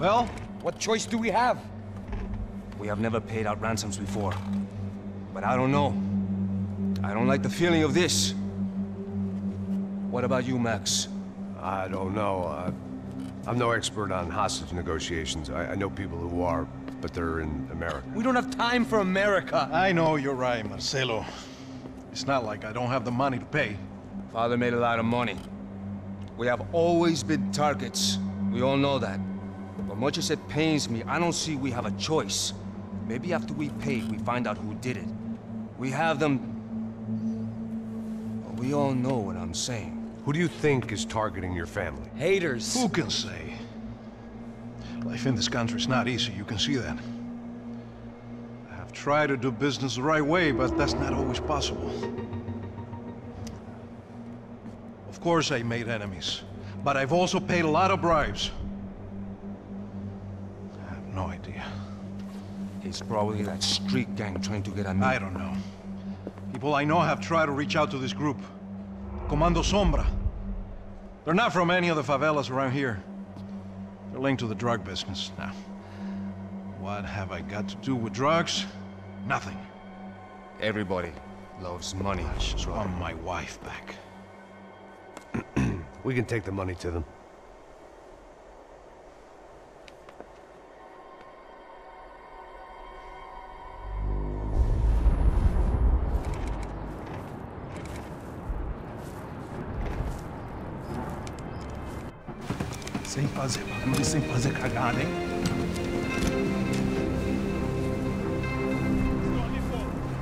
Well, what choice do we have? We have never paid out ransoms before. But I don't know. I don't like the feeling of this. What about you, Max? I don't know. I'm no expert on hostage negotiations. I know people who are, but they're in America. We don't have time for America. I know you're right, Marcelo. It's not like I don't have the money to pay. Father made a lot of money. We have always been targets. We all know that. But much as it pains me, I don't see we have a choice. Maybe after we pay, we find out who did it. We have them... But we all know what I'm saying. Who do you think is targeting your family? Haters. Who can say? Life in this country is not easy, you can see that. I have tried to do business the right way, but that's not always possible. Of course I made enemies, but I've also paid a lot of bribes. I have no idea. It's probably that street gang trying to get at me. I don't know. People I know have tried to reach out to this group. Comando Sombra. They're not from any of the favelas around here. They're linked to the drug business. Now, what have I got to do with drugs? Nothing. Everybody loves money. I just want my wife back. We can take the money to them. Sem fazer barulho, sem fazer cagada, hein?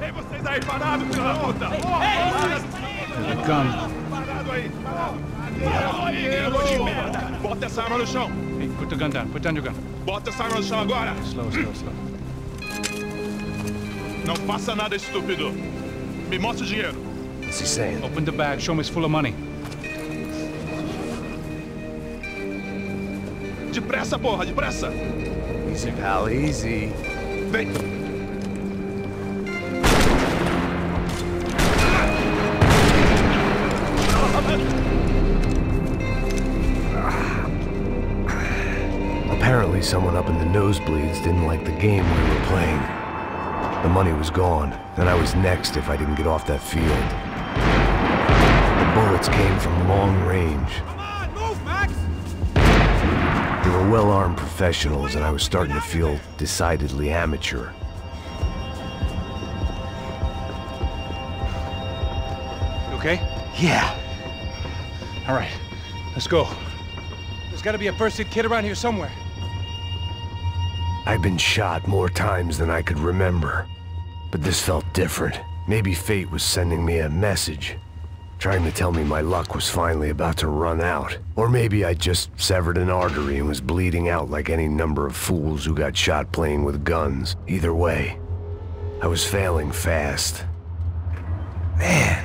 Ei, vocês aí, parado, filho da puta! Ei, calma! Parado aí! Parado aí, merda! Bota essa arma no chão! Ei, put the gun down, put down your gun. Bota essa arma no chão agora! Slow. Não faça nada, estúpido! Me mostra o dinheiro! What's he saying? Open the bag, show me it's full of money. Depressa, porra, depressa! Easy, pal, easy. Vem! Apparently someone up in the nosebleeds didn't like the game we were playing. The money was gone, and I was next if I didn't get off that field. The bullets came from long range. They were well-armed professionals, and I was starting to feel decidedly amateur. You okay? Yeah. All right, let's go. There's got to be a first aid kit around here somewhere. I've been shot more times than I could remember, but this felt different. Maybe fate was sending me a message. Trying to tell me my luck was finally about to run out. Or maybe I just severed an artery and was bleeding out like any number of fools who got shot playing with guns. Either way, I was failing fast. Man.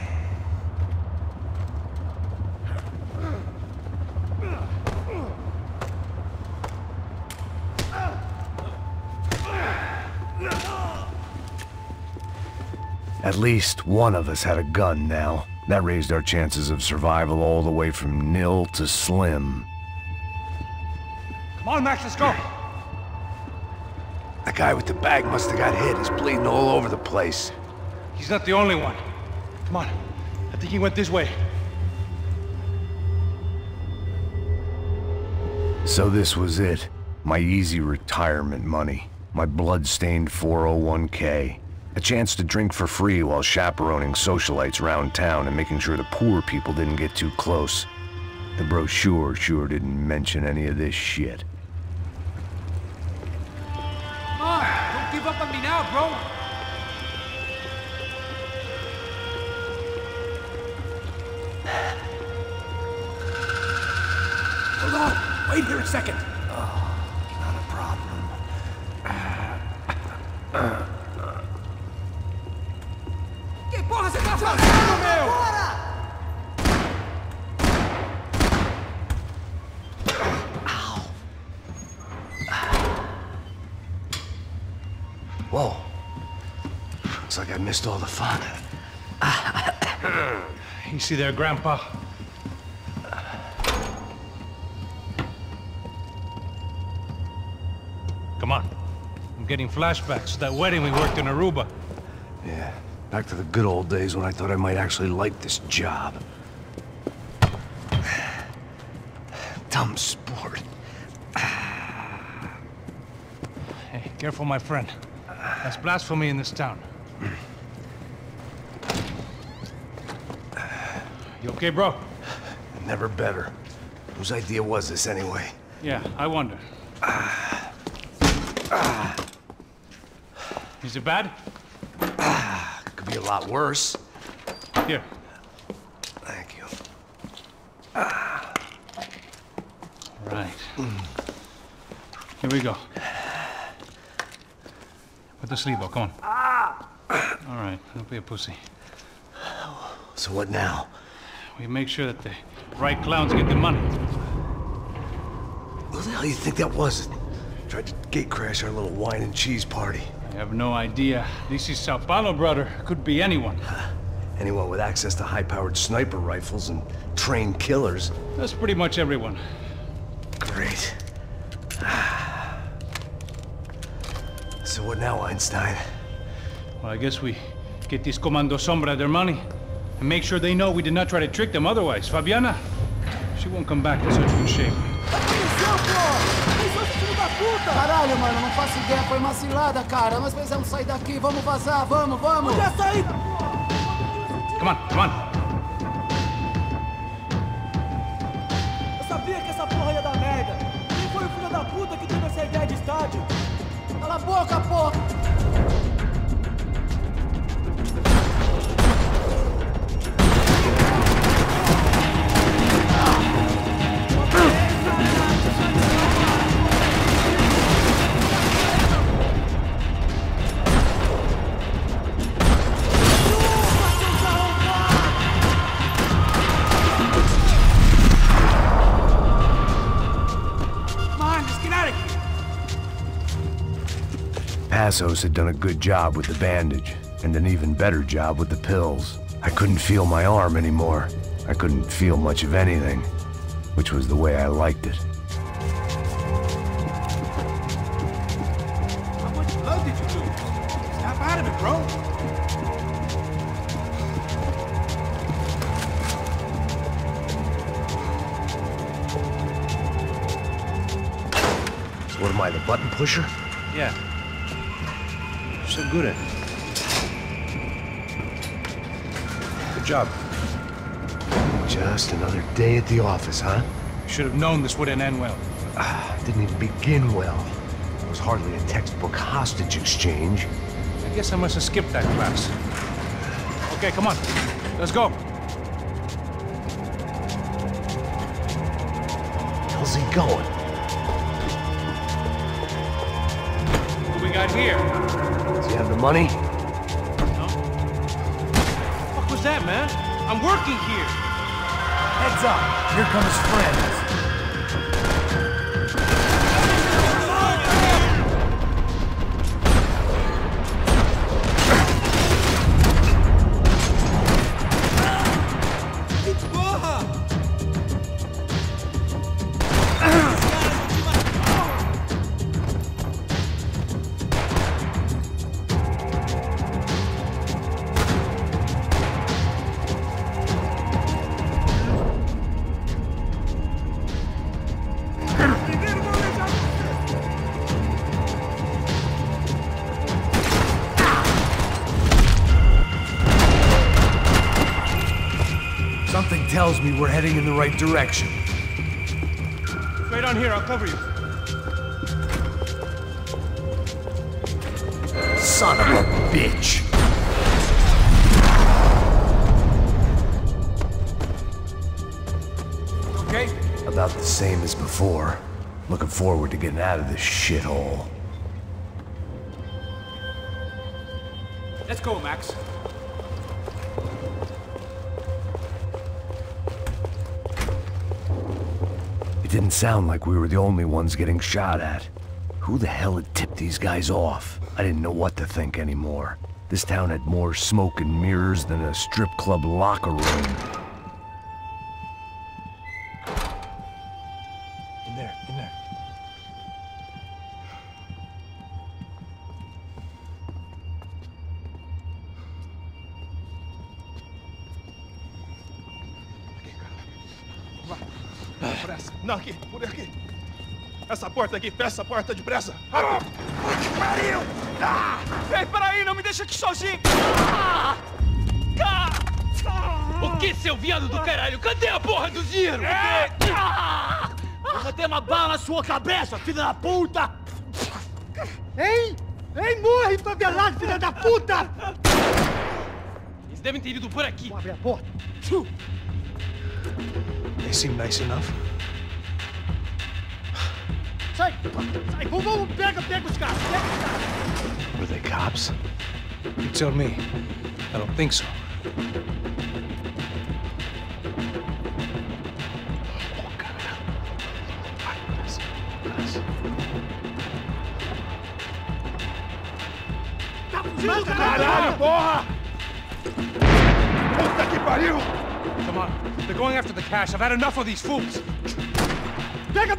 At least one of us had a gun now. That raised our chances of survival all the way from nil to slim. Come on, Max, let's go! The guy with the bag must have got hit. He's bleeding all over the place. He's not the only one. Come on. I think he went this way. So this was it. My easy retirement money. My blood-stained 401k. A chance to drink for free while chaperoning socialites round town and making sure the poor people didn't get too close. The brochure sure didn't mention any of this shit. Come on, don't give up on me now, bro! Hold on, wait here a second! Whoa. Looks like I missed all the fun. You see there, Grandpa? Come on. I'm getting flashbacks to that wedding we worked in Aruba. Yeah, back to the good old days when I thought I might actually like this job. Dumb sport. Hey, careful, my friend. That's blasphemy in this town. You okay, bro? Never better. Whose idea was this, anyway? Yeah, I wonder. Is it bad? Could be a lot worse. Here. Thank you. Right. Here we go. Put the sleeve up, come on. All right, don't be a pussy. So what now? We make sure that the right clowns get the money. Who the hell do you think that was? Tried to gatecrash our little wine and cheese party. I have no idea. This is Sao Paulo, brother. Could be anyone. Anyone with access to high-powered sniper rifles and trained killers. That's pretty much everyone. Great. So what now, Einstein? Well, I guess we get this Comando Sombra their money. And make sure they know we did not try to trick them otherwise. Fabiana, she won't come back in such good shape. Caralho, mano, não faço ideia. Foi uma cilada, cara. Nós precisamos sair daqui. Vamos vazar. Vamos, vamos. Já saí. Come on, come on. Eu sabia que essa porra ia dar merda. Quem foi o filho da puta que teve essa ideia de estádio? Cala a boca, porra. Passos had done a good job with the bandage, and an even better job with the pills. I couldn't feel my arm anymore. I couldn't feel much of anything, which was the way I liked it. How much blood did you do? Snap out of it, bro! So what am I, the button pusher? Yeah. So good at it. Good job. Just another day at the office, huh? Should have known this wouldn't end well. Didn't even begin well. It was hardly a textbook hostage exchange. I guess I must have skipped that class. Okay, come on. Let's go. How's he going? What do we got here? Does he have the money? No. What the fuck was that, man? I'm working here! Heads up! Here come his friends. Something tells me we're heading in the right direction. Right on here, I'll cover you. Son of a bitch! Okay? About the same as before. Looking forward to getting out of this shithole. Let's go, Max. It didn't sound like we were the only ones getting shot at. Who the hell had tipped these guys off? I didn't know what to think anymore. This town had more smoke and mirrors than a strip club locker room. In there, in there. Vai, depressa. Não, aqui, por aqui. Essa porta aqui, fecha essa porta depressa. Rápido. Que pariu! Ah! Ei, peraí, não me deixa aqui sozinho. Ah! O que, seu viado do caralho? Cadê a porra do Ziro? É! Eu botei uma bala na sua cabeça, filha da puta! Ei! Ei, morre, favelado, filha da puta! Eles devem ter ido por aqui. Vou abrir a porta. They seem nice enough. Sai! Sai! Vamos! Pega os caras! Pega os caras! Were they cops? You tell me. I don't think so. Caralho, porra! Puta que pariu! Come on, they're going after the cash. I've had enough of these fools. Pega!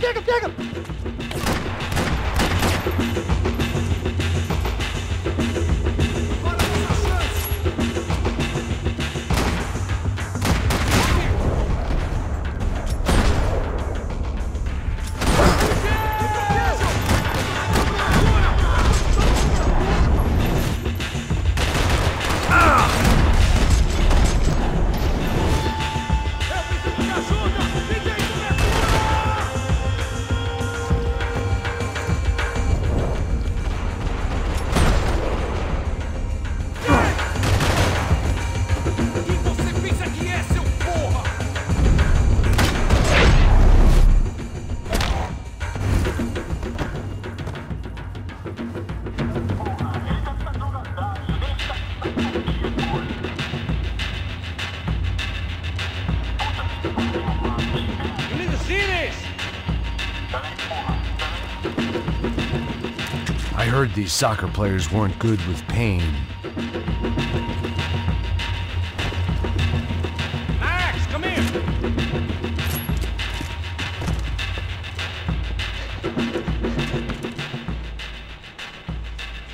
I heard these soccer players weren't good with pain. Max, come here!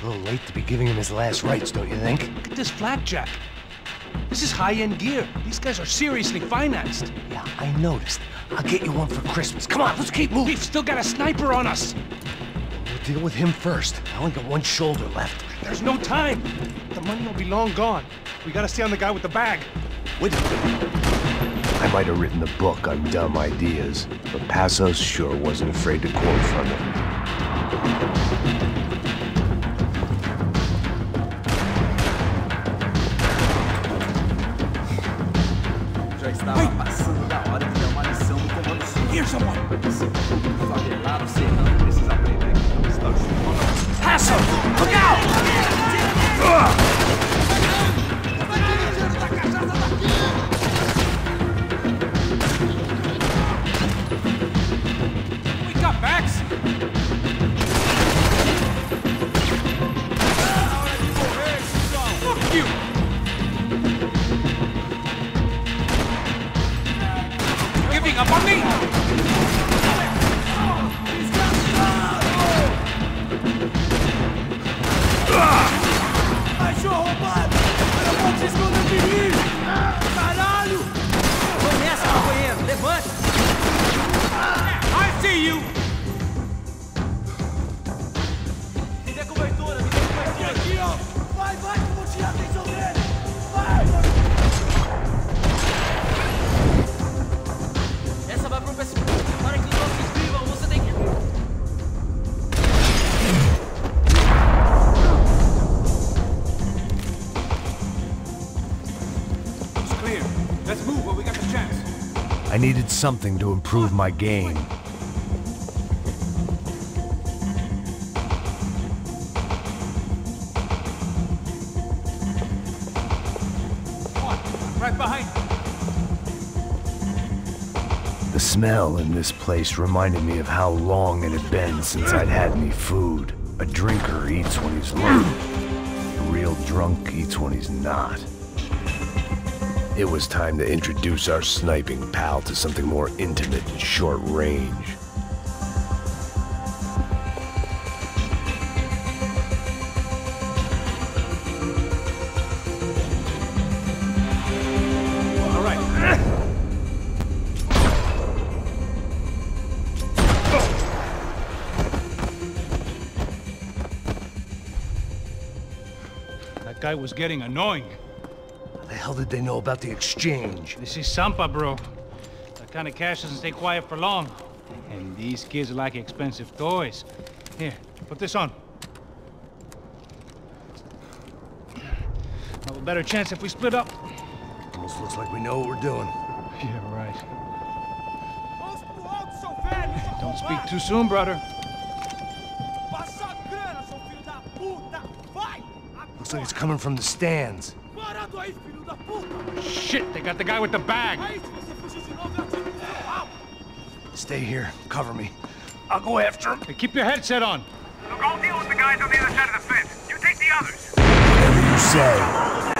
A little late to be giving him his last rites, don't you think? Look at this flapjack. This is high-end gear. These guys are seriously financed. Yeah, I noticed. I'll get you one for Christmas. Come on, let's keep moving. We've still got a sniper on us. We'll deal with him first. I only got one shoulder left. There's no time. The money will be long gone. We gotta stay on the guy with the bag. With him. I might have written a book on dumb ideas, but Passos sure wasn't afraid to quote from it. I needed something to improve my game. Right behind. The smell in this place reminded me of how long it had been since I'd had any food. A drinker eats when he's low. A real drunk eats when he's not. It was time to introduce our sniping pal to something more intimate and short range. All right. guy was getting annoying. How the hell did they know about the exchange? This is Sampa, bro. That kind of cash doesn't stay quiet for long. And these kids like expensive toys. Here, put this on. Have a better chance if we split up. Almost looks like we know what we're doing. Yeah, right. Don't speak too soon, brother. Looks like it's coming from the stands. Shit, they got the guy with the bag. Stay here, cover me. I'll go after him. Hey, keep your headset on. So go deal with the guys on the other side of the fence. You take the others. Whatever you say.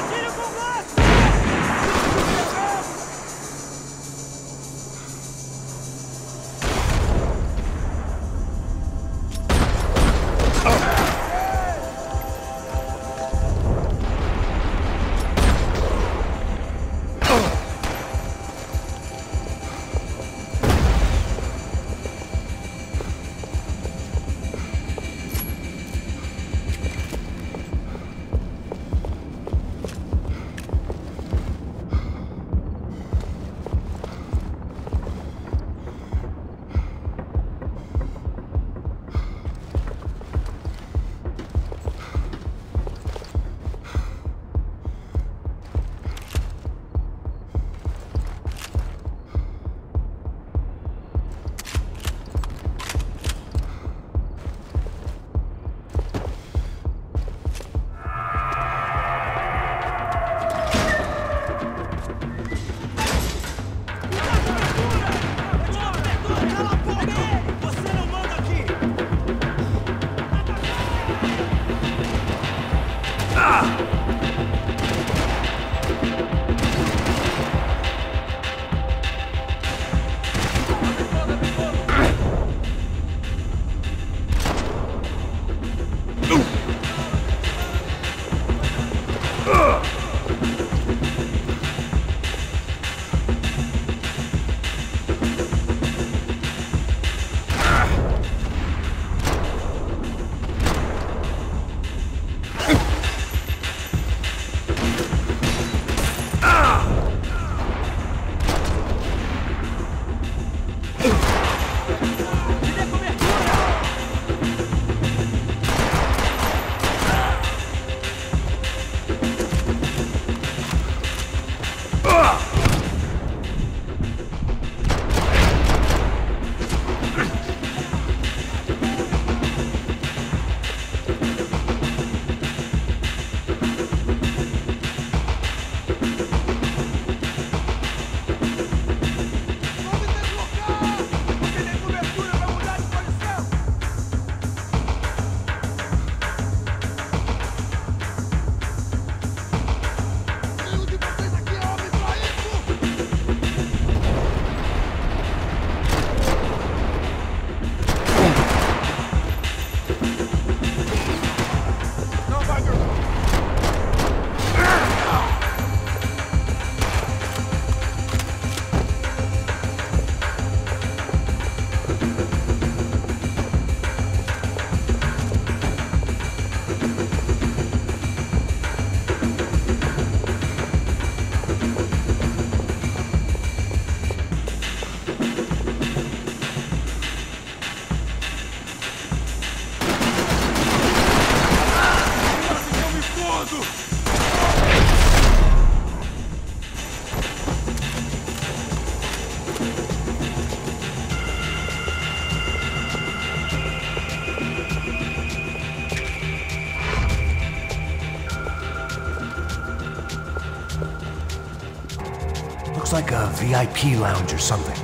Like a VIP lounge or something.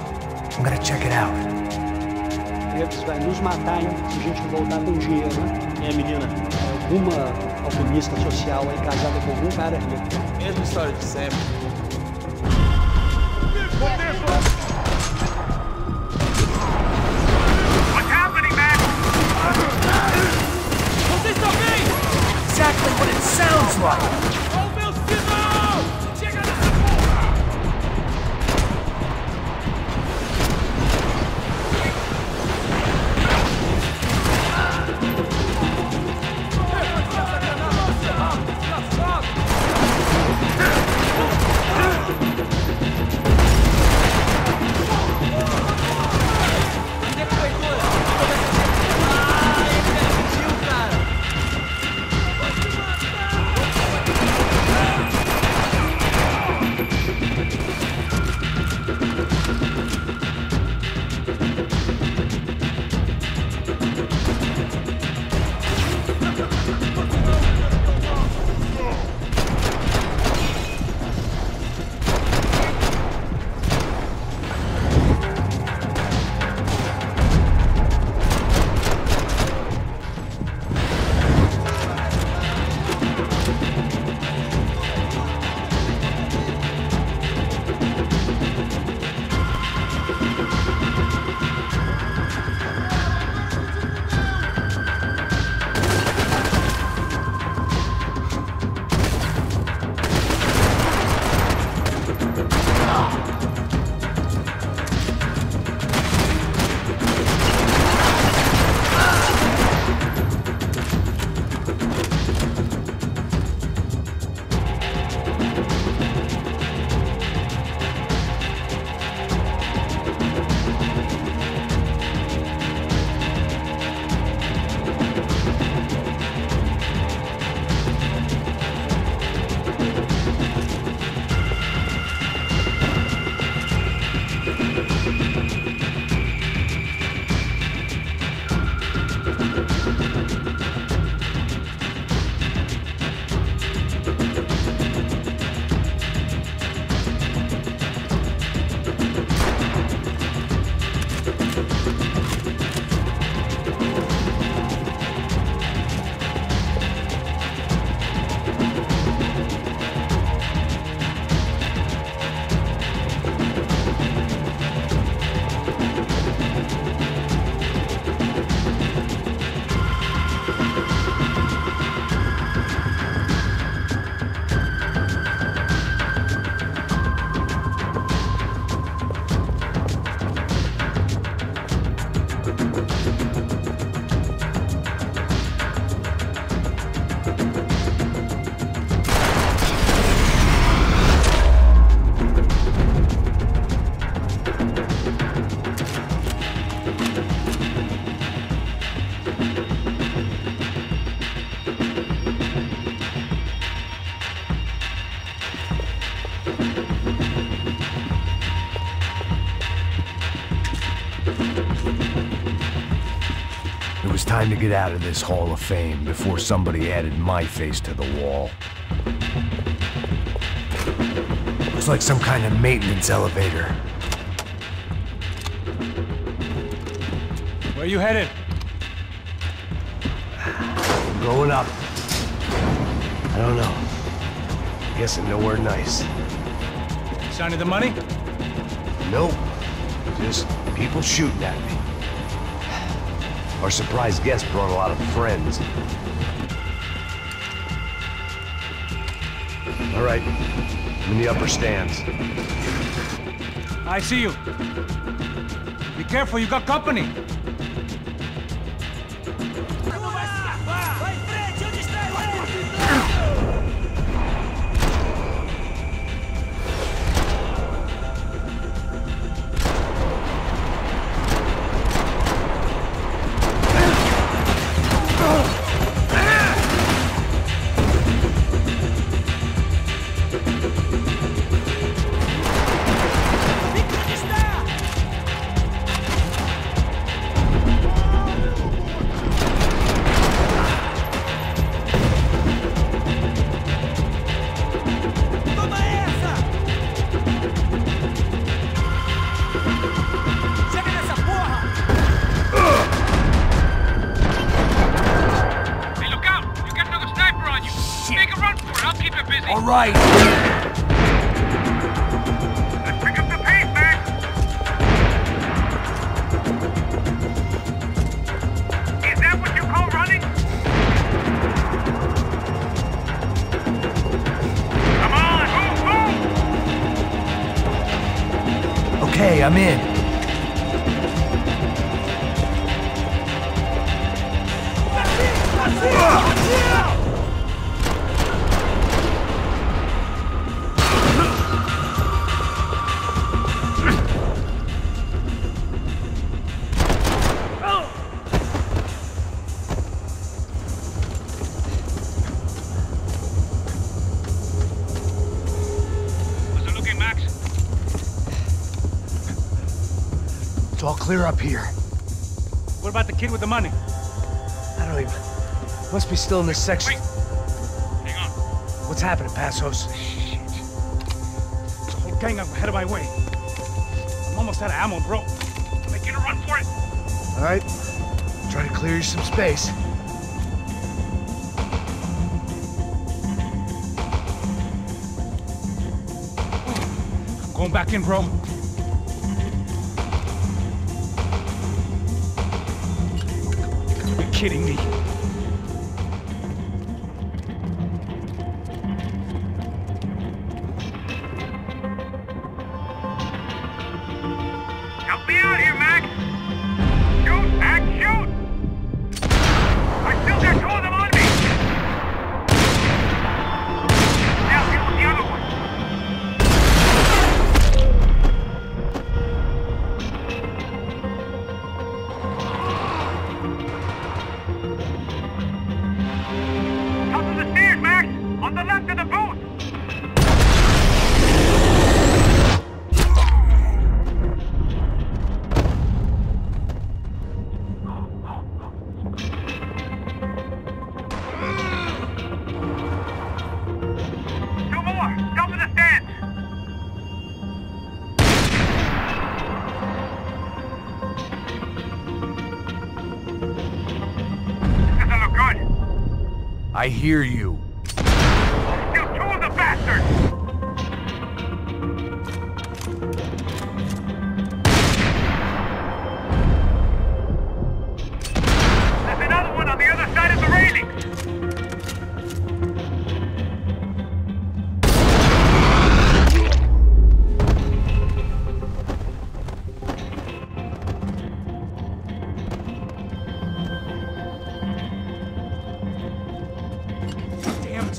I'm gonna check it out. Eles vai nos matar, hein? Se a gente não voltar com dinheiro, né? Minha menina, alguma alquimista social aí casada com algum cara aqui. Mesma história de sempre. What's happening, man? Vocês estão bem? Exactly what it sounds like. Let's go! time to get out of this Hall of Fame before somebody added my face to the wall. Looks like some kind of maintenance elevator. Where you headed? I'm going up. I don't know. I'm guessing nowhere nice. Sign of the money? Nope. Just people shooting at me. Our surprise guest brought a lot of friends. All right, I'm in the upper stands. I see you. Be careful, you got company. Clear up here. What about the kid with the money? I don't even... Must be still in this section. Wait. Hang on. What's happening, Passos? Shit. There's a whole gang ahead of my way. I'm almost out of ammo, bro. I'm making a run for it. All right. Try to clear you some space. I'm going back in, bro. Kidding me. Help me out here, Max! Shoot, Max, shoot! I still got two of them on me! Now deal with the other I hear you. Still two of the bastards! There's another one on the other side of the railing!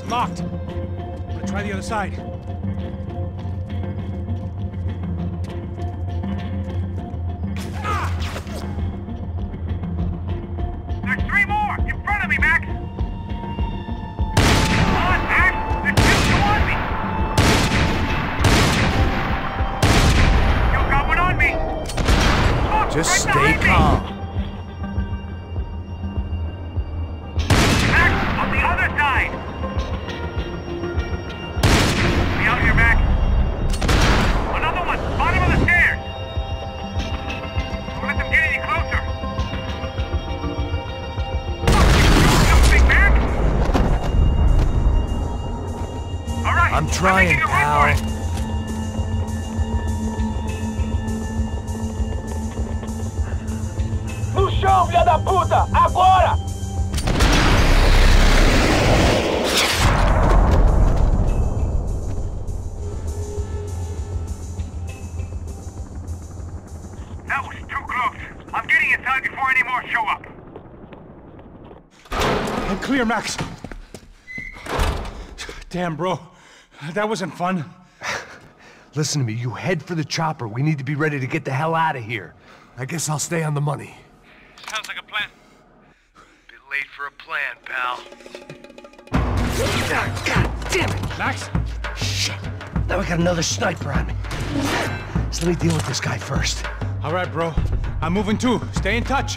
Locked. I'm gonna try the other side. There's three more in front of me, Max. Come on, Max. There's two on me. You got one on me. Look, just right stay calm. other side! We out here, Mac. Another one, bottom of the stairs! Don't let them get any closer! Something, Mac! All right, I'm trying, pal. For it. No chão, filha da puta! Agora! That was too close. I'm getting inside before any more show up. I'm clear, Max. Damn, bro. That wasn't fun. Listen to me. You head for the chopper. We need to be ready to get the hell out of here. I guess I'll stay on the money. Sounds like a plan. Bit late for a plan, pal. Oh, God damn it! Max? Shit. Now I got another sniper on me. So let me deal with this guy first. All right, bro. I'm moving too. Stay in touch.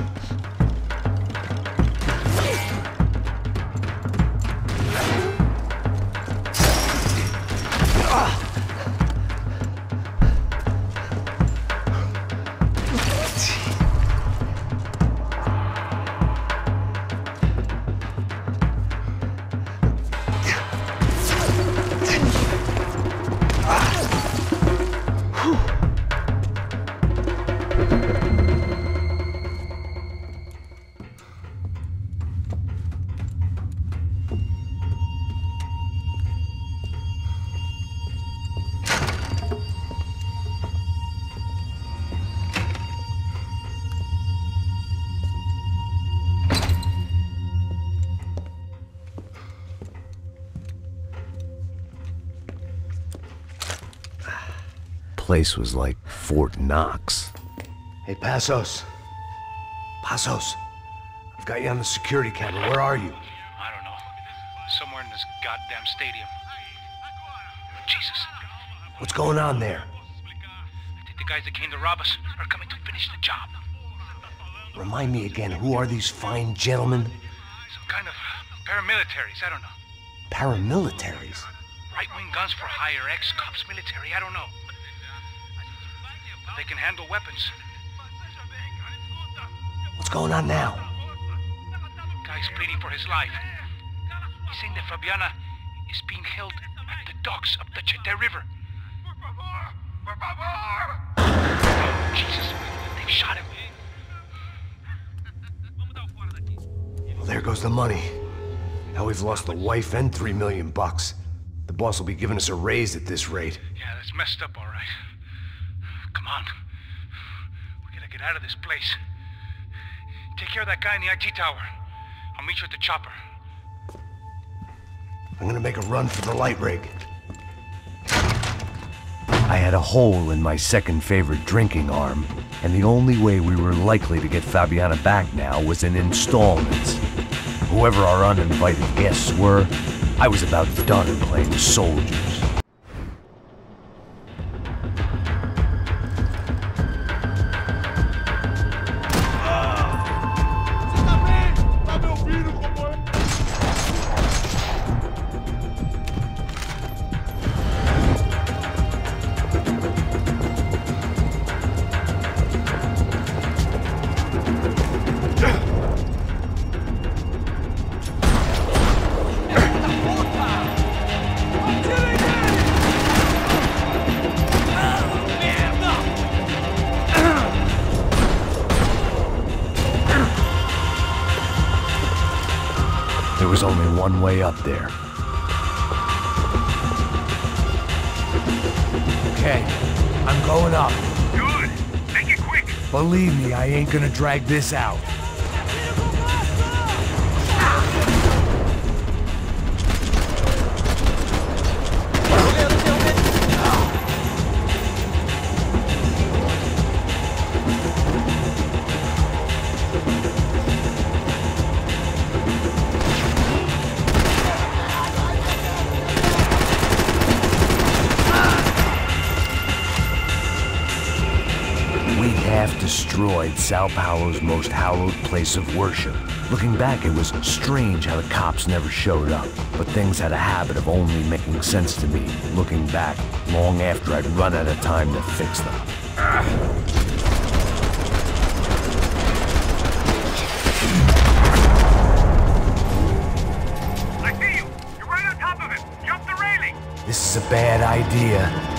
Place was like Fort Knox. Hey, Passos. Passos. I've got you on the security camera. Where are you? I don't know. Somewhere in this goddamn stadium. Jesus. What's going on there? I think the guys that came to rob us are coming to finish the job. Remind me again, who are these fine gentlemen? Some kind of paramilitaries. I don't know. Paramilitaries? Right-wing guns for hire, ex-cops, military. I don't know. They can handle weapons. What's going on now? Guy's pleading for his life. He's saying that Fabiana is being held at the docks up the Chete River. Oh, Jesus, they've shot him. Well, there goes the money. Now we've lost the wife and $3 million bucks. The boss will be giving us a raise at this rate. Yeah, that's messed up, all right. Come on. We gotta get out of this place. Take care of that guy in the IT tower. I'll meet you at the chopper. I'm gonna make a run for the light rig. I had a hole in my second favorite drinking arm, and the only way we were likely to get Fabiana back now was in installments. Whoever our uninvited guests were, I was about done playing soldiers. There's only one way up there. Okay, I'm going up. Good. Make it quick. Believe me, I ain't gonna drag this out. destroyed Sao Paulo's most hallowed place of worship. Looking back, it was strange how the cops never showed up, but things had a habit of only making sense to me, looking back, long after I'd run out of time to fix them. I see you! You're right on top of it! Jump the railing! This is a bad idea.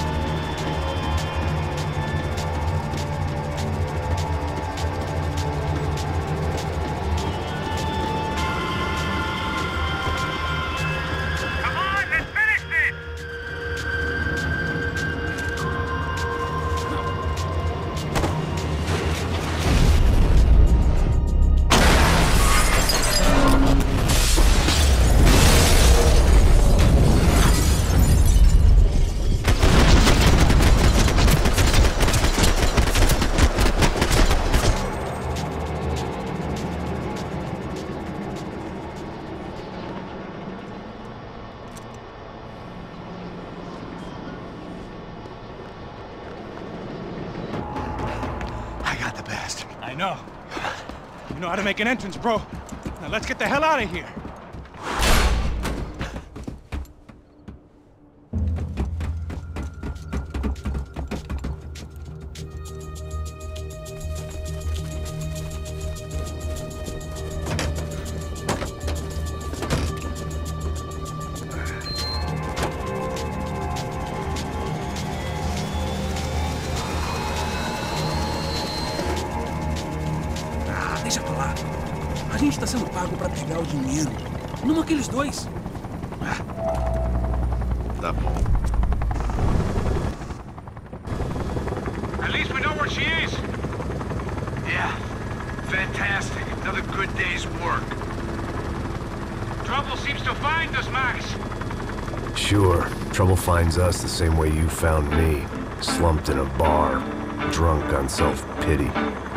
I know. You know how to make an entrance, bro. Now let's get the hell out of here. Deixa pra lá. A gente tá sendo pago pra pegar o dinheiro. Não aqueles dois. Tá bom. At least we know where she is. Yeah. Fantastic. Another good day's work. Trouble seems to find us, Max. Sure. Trouble finds us the same way you found me. Slumped in a bar. Drunk on self-pity.